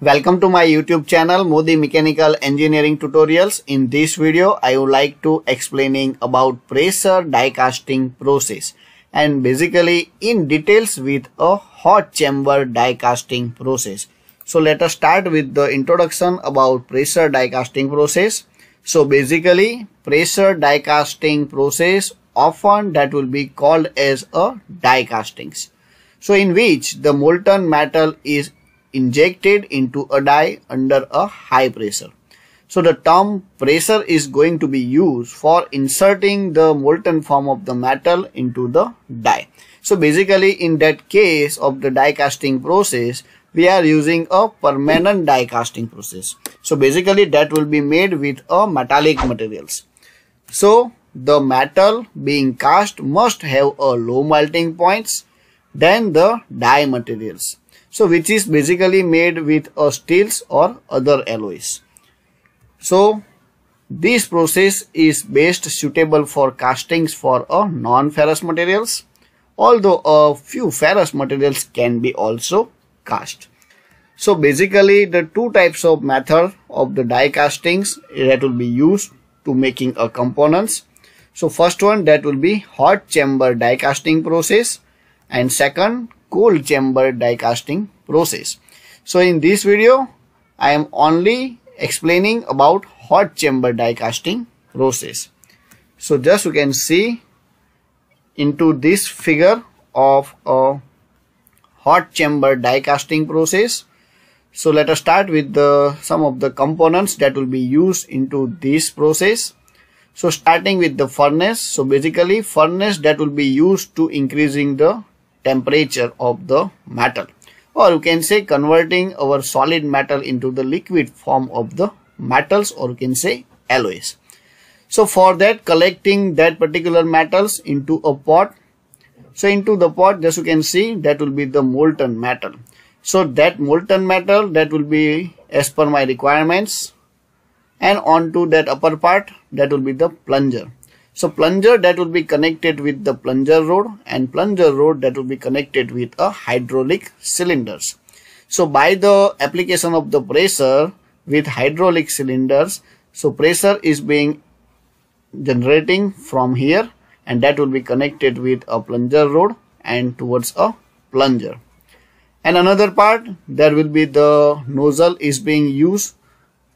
Welcome to my YouTube channel Modi Mechanical Engineering Tutorials. In this video I would like to explaining about pressure die casting process and basically in details with a hot chamber die casting process. So let us start with the introduction about pressure die casting process. So basically pressure die casting process often that will be called as a die castings. So in which the molten metal is injected into a die under a high pressure. So the term pressure is going to be used for inserting the molten form of the metal into the die. So basically in that case of the die casting process, we are using a permanent die casting process. So basically that will be made with a metallic materials. So the metal being cast must have a low melting points than the die materials. So which is basically made with steels or other alloys. So this process is best suitable for castings for non-ferrous materials, although a few ferrous materials can be also cast. So basically the two types of method of the die castings that will be used to making a components. So first one that will be hot chamber die casting process and second cold chamber die casting process. So in this video I am only explaining about hot chamber die casting process. So just you can see into this figure of a hot chamber die casting process. So let us start with some of the components that will be used into this process. So starting with the furnace. So basically furnace that will be used to increasing the temperature of the metal, or you can say converting our solid metal into the liquid form of the metals, or you can say alloys. So for that, collecting that particular metals into a pot. So into the pot, as you can see, that will be the molten metal. So that molten metal that will be as per my requirements, and onto that upper part that will be the plunger. So plunger that will be connected with the plunger rod, and plunger rod that will be connected with a hydraulic cylinders. So by the application of the pressure with hydraulic cylinders, so pressure is being generating from here, and that will be connected with a plunger rod and towards a plunger. And another part there will be the nozzle is being used,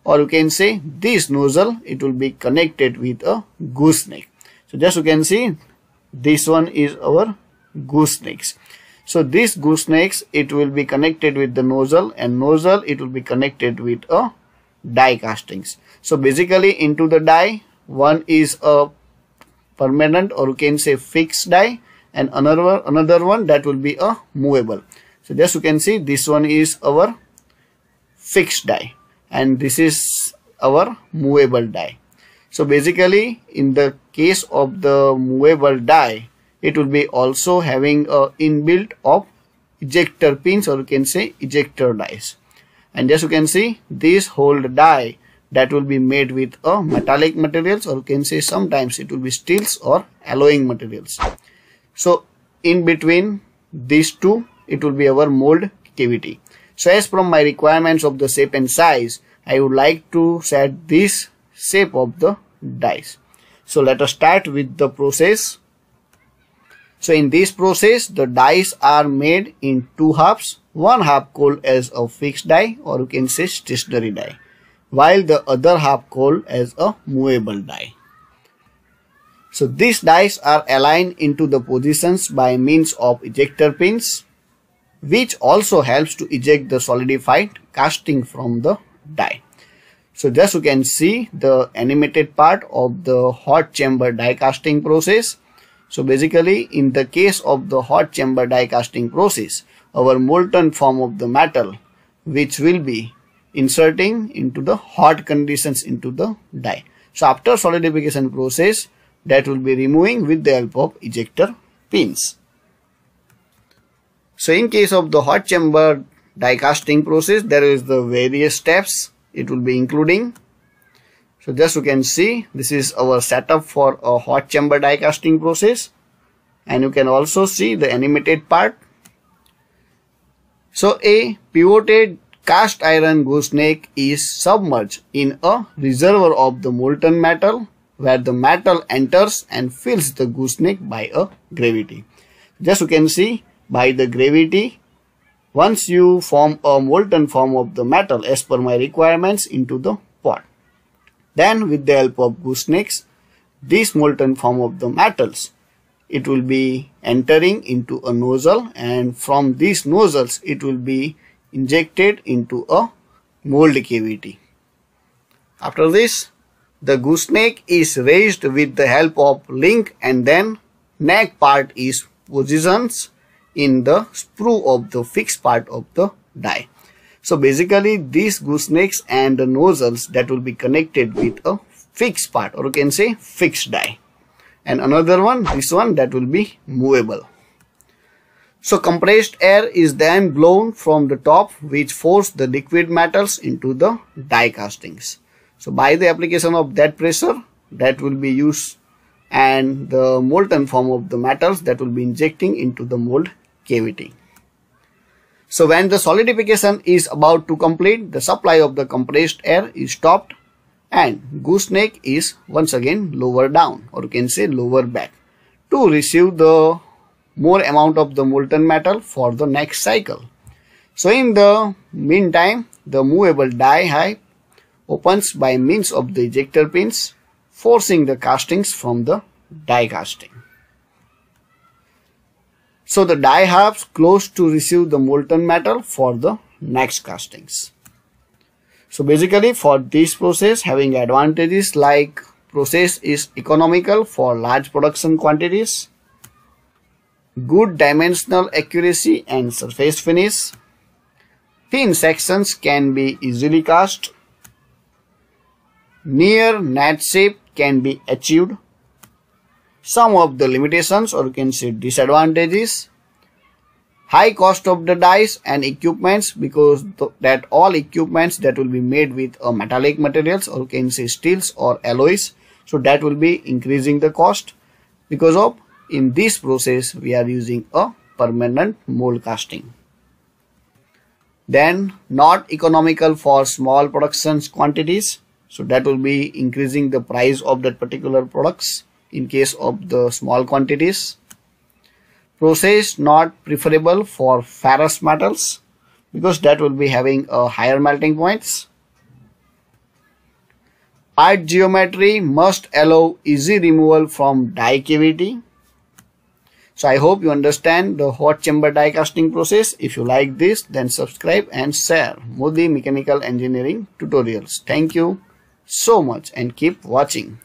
or you can say this nozzle it will be connected with a gooseneck. So just you can see this one is our goosenecks. So this goosenecks it will be connected with the nozzle, and nozzle it will be connected with a die castings. So basically into the die one is a permanent, or you can say fixed die, and another one that will be a movable. So just you can see this one is our fixed die and this is our movable die. So basically in the case of the movable die, it will be also having a inbuilt of ejector pins, or you can say ejector dies. And as you can see, this whole die that will be made with a metallic materials, or you can say sometimes it will be steels or alloying materials. So in between these two, it will be our mold cavity. So as from my requirements of the shape and size, I would like to set this shape of the dies. So let us start with the process. So in this process, the dies are made in two halves, one half called as a fixed die, or you can say stationary die, while the other half called as a movable die. So these dies are aligned into the positions by means of ejector pins, which also helps to eject the solidified casting from the die. So just you can see the animated part of the hot chamber die casting process. So basically in the case of the hot chamber die casting process, our molten form of the metal which will be inserting into the hot conditions into the die. So after solidification process that will be removing with the help of ejector pins. So in case of the hot chamber die casting process, there is the various steps it will be including. So just you can see this is our setup for a hot chamber die casting process, and you can also see the animated part. So a pivoted cast iron gooseneck is submerged in a reservoir of the molten metal where the metal enters and fills the gooseneck by a gravity. Just you can see, by the gravity, once you form a molten form of the metal as per my requirements into the pot. Then with the help of goosenecks, this molten form of the metals, it will be entering into a nozzle, and from these nozzles it will be injected into a mold cavity. After this, the gooseneck is raised with the help of link, and then neck part is positioned in the sprue of the fixed part of the die. So basically these goosenecks and the nozzles that will be connected with a fixed part, or you can say fixed die. And another one, this one, that will be movable. So compressed air is then blown from the top, which forces the liquid metals into the die castings. So by the application of that pressure, that will be used, and the molten form of the metals that will be injecting into the mold cavity. So when the solidification is about to complete, the supply of the compressed air is stopped and gooseneck is once again lower down, or you can say lower back, to receive the more amount of the molten metal for the next cycle. So in the meantime, the movable die hive opens by means of the ejector pins, forcing the castings from the die casting. So the die halves close to receive the molten metal for the next castings. So basically for this process, having advantages like process is economical for large production quantities, good dimensional accuracy and surface finish, thin sections can be easily cast, near net shape can be achieved. Some of the limitations, or you can say disadvantages, high cost of the dies and equipments, because that all equipments that will be made with metallic materials, or you can say steels or alloys, so that will be increasing the cost. Because of in this process we are using a permanent mold casting. Then not economical for small production quantities, so that will be increasing the price of that particular products in case of the small quantities. Process not preferable for ferrous metals, because that will be having a higher melting points. Part geometry must allow easy removal from die cavity. So I hope you understand the hot chamber die casting process. If you like this, then subscribe and share Modi Mechanical Engineering Tutorials. Thank you so much and keep watching.